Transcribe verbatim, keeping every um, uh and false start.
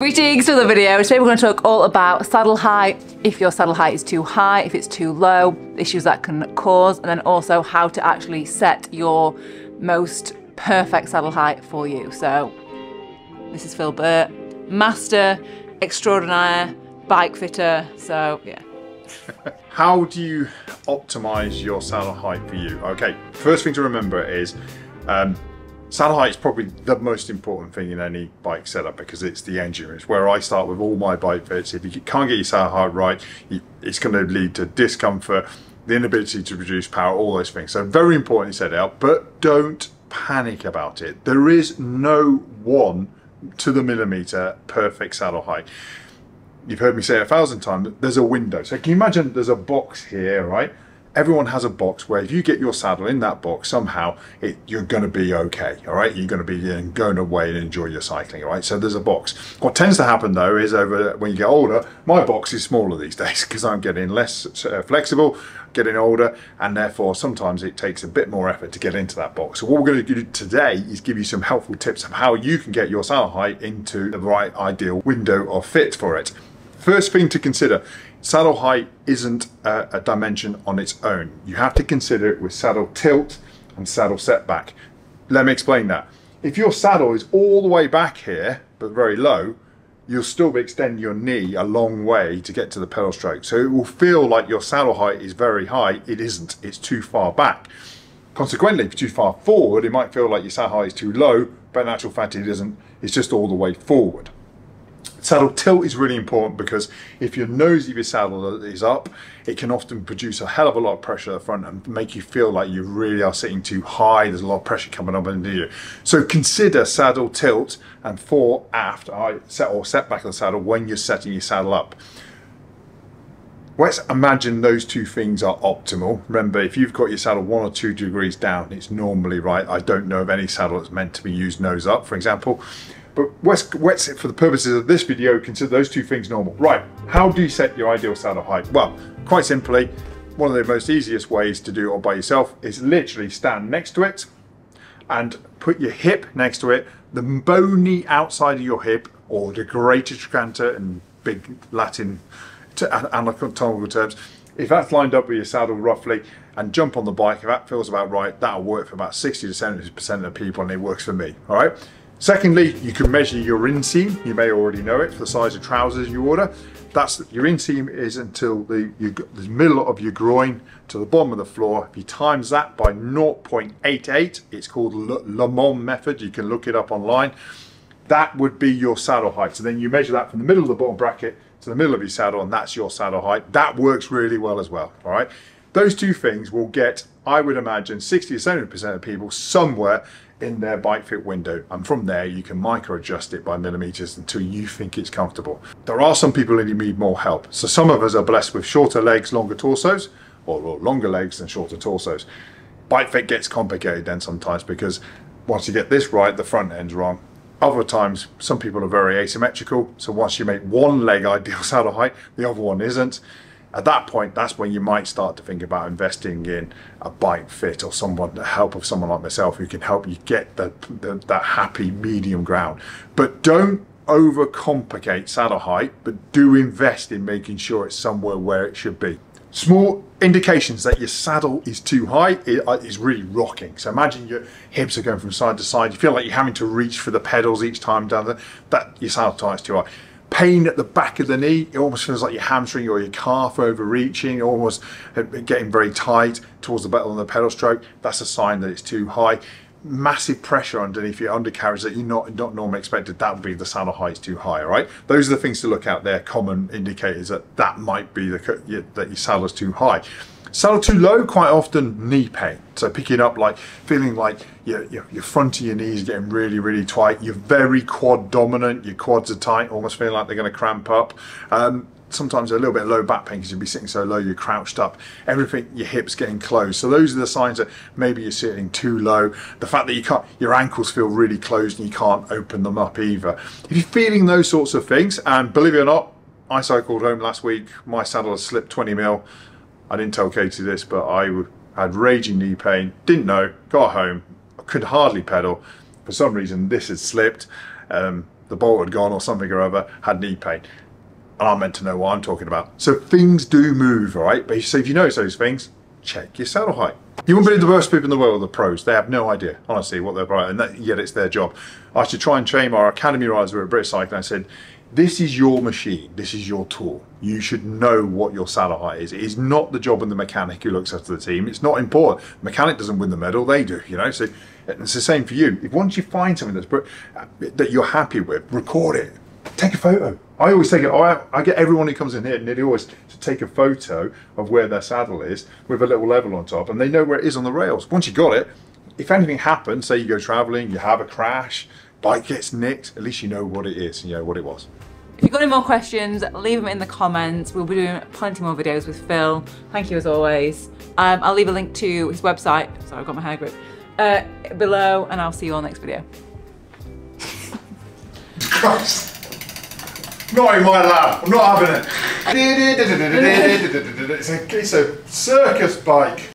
Greetings to another video. Today we're going to talk all about saddle height, if your saddle height is too high, if it's too low, the issues that can cause, and then also how to actually set your most perfect saddle height for you. So this is Phil Burt, master, extraordinaire, bike fitter, so yeah. How do you optimize your saddle height for you? Okay, first thing to remember is um, saddle height is probably the most important thing in any bike setup because it's the engine. It's where I start with all my bike fits. If you can't get your saddle height right, it's going to lead to discomfort, the inability to produce power, all those things. So very important to set it out, but don't panic about it. There is no one to the millimeter perfect saddle height. You've heard me say a thousand times, there's a window. So can you imagine there's a box here, right? Everyone has a box where if you get your saddle in that box, somehow it, you're going to be okay, all right? You're going to be going away and enjoy your cycling, all right? So there's a box. What tends to happen, though, is over when you get older, my box is smaller these days because I'm getting less flexible, getting older, and therefore sometimes it takes a bit more effort to get into that box. So what we're going to do today is give you some helpful tips of how you can get your saddle height into the right ideal window of fit for it. First thing to consider, saddle height isn't a, a dimension on its own. You have to consider it with saddle tilt and saddle setback. Let me explain that. If your saddle is all the way back here, but very low, you'll still be extending your knee a long way to get to the pedal stroke. So it will feel like your saddle height is very high. It isn't, it's too far back. Consequently, if you're too far forward, it might feel like your saddle height is too low, but in actual fact, it isn't. It's just all the way forward. Saddle tilt is really important because if your nose of your saddle is up, it can often produce a hell of a lot of pressure at the front and make you feel like you really are sitting too high. There's a lot of pressure coming up into you. So consider saddle tilt and fore aft or setback of the saddle when you're setting your saddle up. Let's imagine those two things are optimal. Remember, if you've got your saddle one or two degrees down, it's normally right. I don't know of any saddle that's meant to be used nose up, for example. But let's, for the purposes of this video, consider those two things normal. Right, how do you set your ideal saddle height? Well, quite simply, one of the most easiest ways to do it all by yourself is literally stand next to it and put your hip next to it, the bony outside of your hip, or the greater trochanter in big Latin anatomical terms. If that's lined up with your saddle roughly, and jump on the bike, if that feels about right, that'll work for about sixty to seventy percent of people, and it works for me, all right? Secondly, you can measure your inseam. You may already know it for the size of trousers you order. That's your inseam is until the, you, the middle of your groin to the bottom of the floor. If you times that by zero point eight eight, it's called Le, Le Mans method. You can look it up online. That would be your saddle height. So then you measure that from the middle of the bottom bracket to the middle of your saddle, and that's your saddle height. That works really well as well, all right? Those two things will get, I would imagine, sixty to seventy percent of people somewhere in their bike fit window, and from there you can micro adjust it by millimeters until you think it's comfortable. There are some people who need more help. So some of us are blessed with shorter legs, longer torsos, or, or longer legs and shorter torsos. Bike fit gets complicated then sometimes because once you get this right, the front end's wrong. Other times, some people are very asymmetrical. So once you make one leg ideal saddle height, the other one isn't. At that point, that's when you might start to think about investing in a bike fit or someone, the help of someone like myself who can help you get the, the, that happy medium ground. But don't overcomplicate saddle height, but do invest in making sure it's somewhere where it should be. Small indications that your saddle is too high is really rocking. So imagine your hips are going from side to side. You feel like you're having to reach for the pedals each time down there. That your saddle height is too high. Pain at the back of the knee, it almost feels like your hamstring or your calf overreaching, almost getting very tight towards the bottom of the pedal stroke. That's a sign that it's too high. Massive pressure underneath your undercarriage that you're not, not normally expected. That would be the saddle height's too high, all right? Those are the things to look out there, common indicators that that might be the, that your saddle's too high. Saddle too low, quite often knee pain. So picking up like feeling like your, your, your front of your knees getting really, really tight. You're very quad dominant. Your quads are tight, almost feeling like they're going to cramp up. Um, sometimes a little bit of low back pain because you'll be sitting so low, you're crouched up. Everything, your hips getting closed. So those are the signs that maybe you're sitting too low. The fact that you can't, your ankles feel really closed and you can't open them up either. If you're feeling those sorts of things, and believe it or not, I cycled home last week. My saddle has slipped twenty mil. I didn't tell Katie this, but I had raging knee pain, didn't know, got home, could hardly pedal. For some reason, this had slipped. Um, the bolt had gone or something or other, had knee pain. And I'm meant to know what I'm talking about. So things do move, right? But so if you notice those things, check your saddle height. You wouldn't believe the worst people in the world are the pros. They have no idea, honestly, what they're right, and that, yet it's their job. I should try and train our academy riders at British Cycling. I said, this is your machine, this is your tool. You should know what your saddle height is. It is not the job of the mechanic who looks after the team. It's not important. The mechanic doesn't win the medal, they do, you know? So it's the same for you. If once you find something that's, that you're happy with, record it. Take a photo. I always take it. I, I get everyone who comes in here nearly always to take a photo of where their saddle is with a little level on top, and they know where it is on the rails. Once you got it, if anything happens, say you go traveling, you have a crash, bike gets nicked, at least you know what it is and you know what it was. If you've got any more questions, leave them in the comments. We'll be doing plenty more videos with Phil. Thank you as always. Um, I'll leave a link to his website. Sorry, I've got my hair grip uh, below, and I'll see you all next video. Christ. Not in my lab, I'm not having it. It's a, it's a circus bike.